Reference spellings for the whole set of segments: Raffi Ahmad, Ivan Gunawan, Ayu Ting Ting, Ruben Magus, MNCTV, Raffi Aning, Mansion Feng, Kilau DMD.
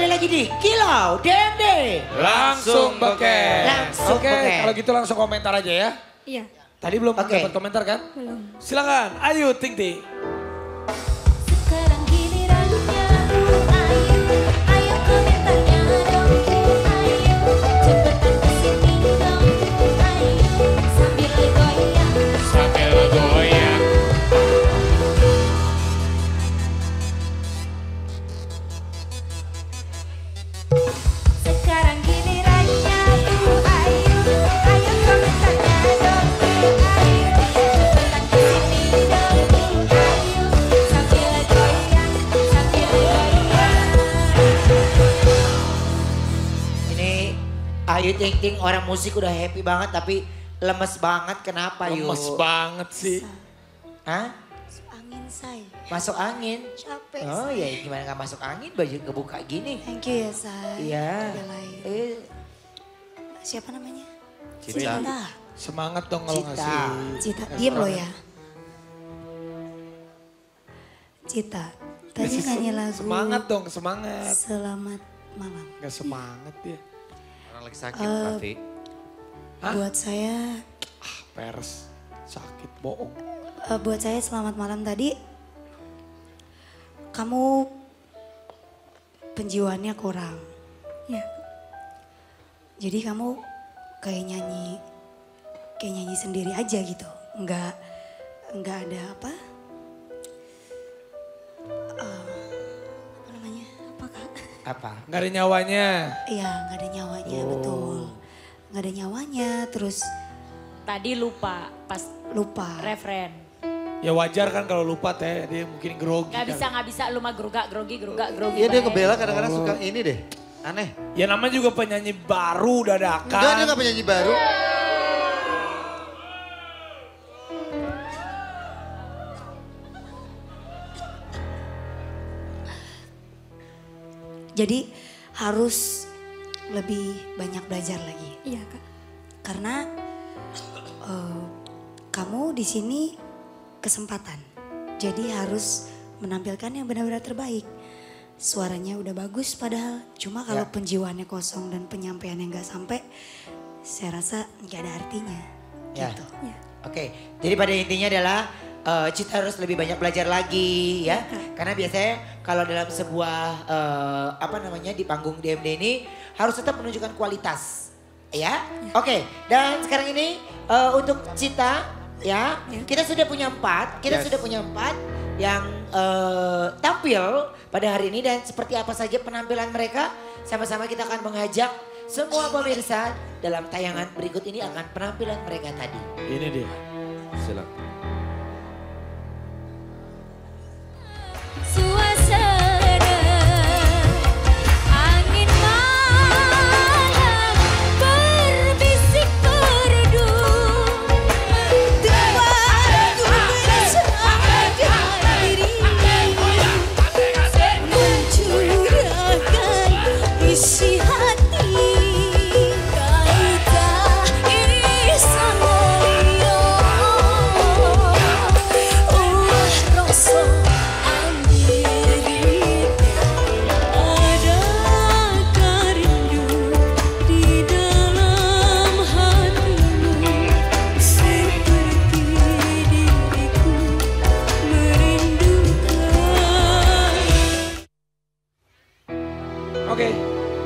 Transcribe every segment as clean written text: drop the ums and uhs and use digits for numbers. kembali lagi di Kilau DMD. Langsung beken. Langsung beken. Kalau gitu langsung komentar aja ya. Iya. Tadi belum dapat komentar kan? Belum. Silakan, Ayu Ting Ting. Ayu Ting Ting orang musik udah happy banget tapi lemes banget, kenapa Yu? Lemes banget sih. Hah? Masuk angin say. Masuk angin? Capek. Oh ya gimana gak masuk angin, baju kebuka gini. Thank you ya say. Iya. Siapa namanya? Cita. Cita. Semangat dong kalau ngasih. Cita, diem lo ya. Cita, tadi nyanyi lagu. Semangat dong, semangat. Selamat malam. Gak semangat dia. Lagi sakit berarti. Buat saya... pers. Sakit, bohong. Buat saya selamat malam tadi. Kamu penjiwaannya kurang. Ya. Jadi kamu kayak nyanyi sendiri aja gitu. Enggak ada apa. Apa? Gak ada nyawanya? Iya gak ada nyawanya, betul. Gak ada nyawanya, terus... Tadi lupa, pas lupa referen. Ya wajar kan kalau lupa teh, dia mungkin grogi. Gak bisa, lu mah grogi. Iya dia kebela kadang-kadang suka ini deh, aneh. Ya namanya juga penyanyi baru dadakan. Enggak, dia gak penyanyi baru. Jadi harus lebih banyak belajar lagi. Iya kak. Karena kamu di sini kesempatan. Jadi harus menampilkan yang benar-benar terbaik. Suaranya udah bagus padahal. Cuma kalau penjiwaannya kosong dan penyampaiannya nggak sampai, saya rasa nggak ada artinya. Ya. Gitu. Ya. Oke. Jadi pada intinya adalah Cita harus lebih banyak belajar lagi ya. Karena biasanya kalau dalam sebuah di panggung DMD ini harus tetap menunjukkan kualitas ya. Oke, dan sekarang ini untuk Cita ya, kita sudah punya 4, yang tampil pada hari ini dan seperti apa saja penampilan mereka sama-sama kita akan mengajak semua pemirsa dalam tayangan berikut ini akan penampilan mereka tadi. Ini dia. Silakan.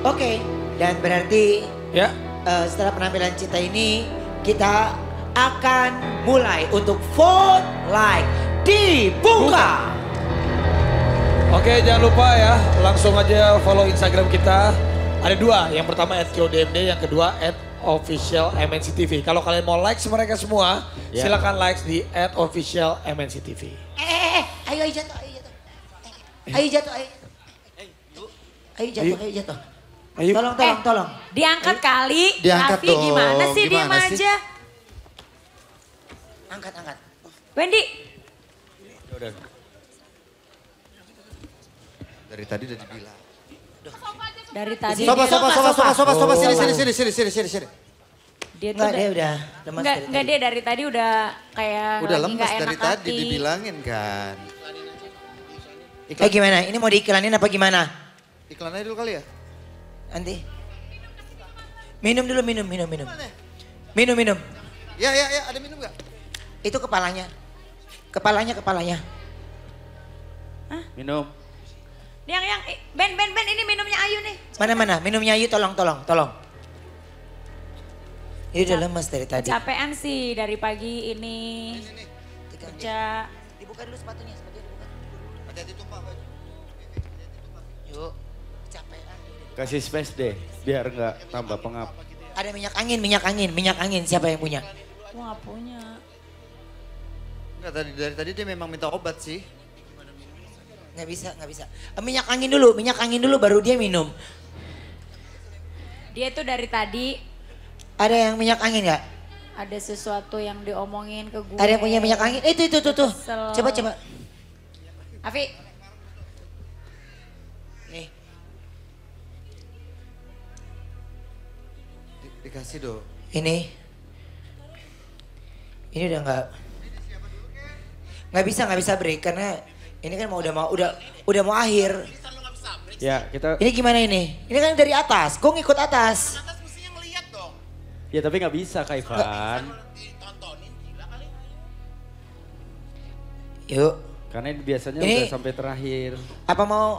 Oke, dan berarti setelah penampilan Cita ini kita akan mulai untuk vote like dibuka. Oke, jangan lupa ya langsung aja follow Instagram kita. Ada 2, yang pertama @KilauDMD, yang kedua @officialmnctv. Kalau kalian mau like mereka semua, silakan like di @officialmnctv. Ayo jatuh, ayo jatuh. Ayo jatuh. Ayu. Tolong. Diangkat Ayu. Kali. Diangkat Raffi, dong. Gimana sih diam aja? Angkat. Wendy. Udah. Dari tadi udah dibilang. Dari tadi. Soba. Sini. Dia tuh enggak, dia udah lemas dari tadi. Enggak, dia dari tadi udah kayak udah lemas dari tadi dibilangin kan. Gimana? Ini mau diiklanin apa gimana? Iklannya dulu kali ya? Nanti. Minum dulu, minum. Minum. Ya, ada minum gak? Itu kepalanya. Kepalanya. Hah? Minum. Yang, Ben, ini minumnya Ayu nih. Mana, minumnya Ayu, tolong. Ini udah lemes dari tadi. Capean sih dari pagi ini. Ini. Kerja. Dibuka dulu sepatunya dibuka. Hati-hati tumpah. Yuk, capean. Kasih space deh, biar nggak tambah pengap. Ada minyak angin, siapa yang punya? Aku nggak punya. Enggak, dari tadi dia memang minta obat sih. Nggak bisa. Minyak angin dulu baru dia minum. Dia tuh dari tadi. Ada yang minyak angin nggak? Ada sesuatu yang diomongin ke gue. Ada yang punya minyak angin? Itu. Coba. Afi. Nih. Dikasih dong. Ini udah nggak bisa break karena ini kan udah mau akhir. Ya, kita. Ini gimana ini? Ini kan dari atas. Gue ngikut atas. Atas mestinya ngelihat dong. Ya, tapi nggak bisa, Kak Ivan. Yuk. Karena ini biasanya udah sampai terakhir. Apa mau?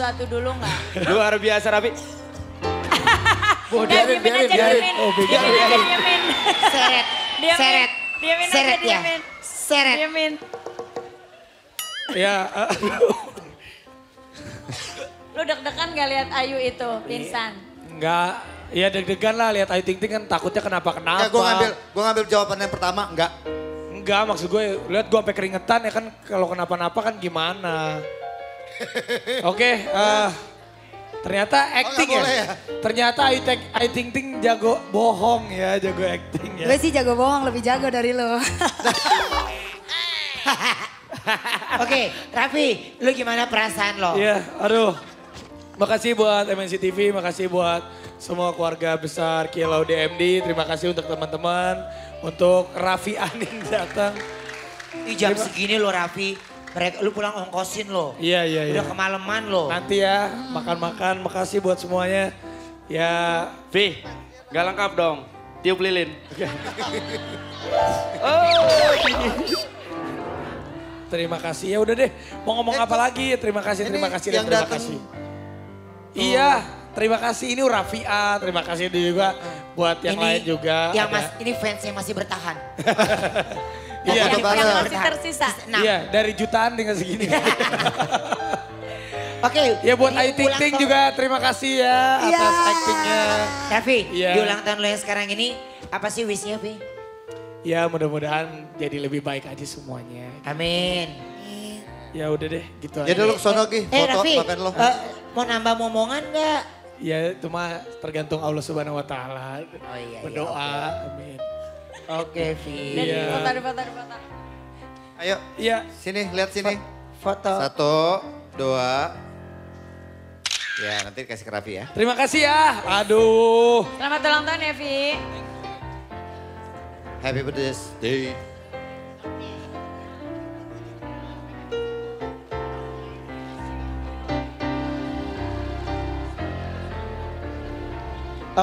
Satu dulu nggak? Luar biasa Rafi. Biarin. Oh, diamin. Seret. Ya. Lu deg-degan nggak lihat Ayu itu pingsan? Nggak. Ya deg-degan lah lihat Ayu Ting Ting kan takutnya kenapa. Nggak, gue ngambil jawabannya pertama nggak. Nggak, maksud gue lihat gue sampai keringetan ya kan kalau kenapa-napa kan gimana. Oke, ternyata acting ya. Ya. Ternyata Ayu Ting Ting jago bohong ya, jago acting ya. Gue sih jago bohong, lebih jago dari lo. Oke, Raffi, lu gimana perasaan lo? Iya, aduh. Makasih buat MNCTV, makasih buat semua keluarga besar Kilau DMD. Terima kasih untuk teman-teman, untuk Raffi Aning datang. Ini jam segini lo Raffi. Mereka, lu pulang ongkosin lo. Iya. Udah kemalaman lo. Nanti ya, makan-makan, makasih buat semuanya. Ya, Vi, gak lengkap dong. Tiup lilin. Oh. Terima kasih, ya udah deh. Mau ngomong apa lagi, terima kasih. Iya, terima kasih. Ini Rafia, terima kasih juga buat yang lain juga. Ini fansnya masih bertahan. Iya, masih tersisa. Iya, dari jutaan dengan segini. Oke. Ya buat Ayu Ting Ting juga terima kasih ya atas actingnya. Raffi, di ulang tahun lo yang sekarang ini apa sih wishnya, Vi? Ya mudah-mudahan jadi lebih baik aja semuanya. Amin. Ya udah deh, gitu aja. Jadi lo kesana lagi, foto makan lo. Mau nambah momongan gak? Ya cuma tergantung Allah Subhanahu Wa Taala. Oh iya. Berdoa, amin. Oke, Vi. Foto. Ayo, iya. Sini, lihat sini. Foto. 1, 2. Ya, nanti kasih ke Raffi ya. Terima kasih ya. Aduh. Selamat ulang tahun ya, Vi. Happy birthday.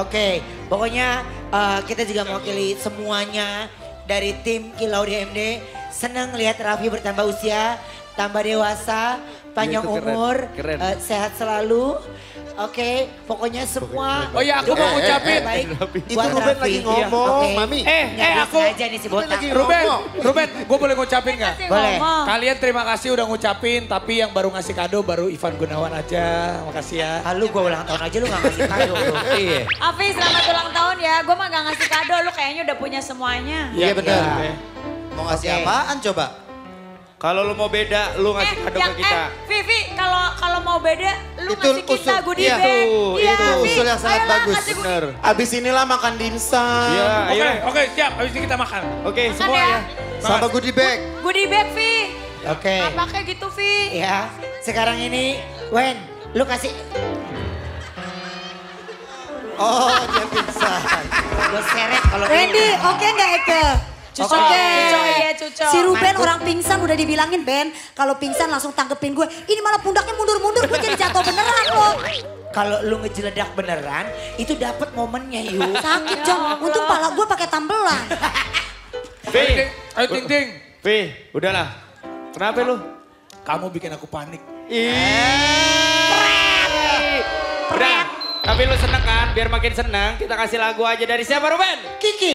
Oke, pokoknya kita juga mewakili semuanya dari tim Kilau DMD. Senang lihat Raffi bertambah usia, tambah dewasa, panjang umur, keren. Sehat selalu. Oke, pokoknya semua. Oh ya, aku mau ucapin. Itu Ruben lagi ngomong, okay. Mami. Aku. Nih, si botak. Ruben, gue boleh ngucapin gak? Boleh. Kalian terima kasih udah ngucapin, tapi yang baru ngasih kado baru Ivan Gunawan aja. Makasih ya. Lu gue ulang tahun aja lu gak ngasih kado. Iya. Afi, selamat ulang tahun ya. Gue mah gak ngasih kado, lu kayaknya udah punya semuanya. Iya benar. Mau ngasih apaan coba? Kalau lu mau beda, lu ngasih kado ke kita. Vivi, kalau mau beda, lu ngasih kita goodie bag. Itu usul yang sangat bagus. Bener. Abis inilah makan dimsum. Oke, siap. Abis ini kita makan. Oke, semua ya. Sama goodie bag. Goodie bag, Vi. Oke. Apakah gitu, Vi? Ya. Sekarang ini, Wen, lu kasih. Oh, dia pingsan. Gue seret kalau ini. Randy, oke nggak Eke? Cucok. Si Ruben orang pingsan udah dibilangin, Ben. Kalau pingsan langsung tangkepin gue. Ini malah pundaknya mundur-mundur, gue jadi jatuh beneran loh. Kalau lu ngejeledak beneran, itu dapat momennya yuk. Sakit Jong, untung pala gue pakai tambelan. Ayu Ting Ting. Udahlah. Kenapa lu? Kamu bikin aku panik. Udah, tapi lu seneng kan? Biar makin seneng, kita kasih lagu aja dari siapa Ruben? Kiki.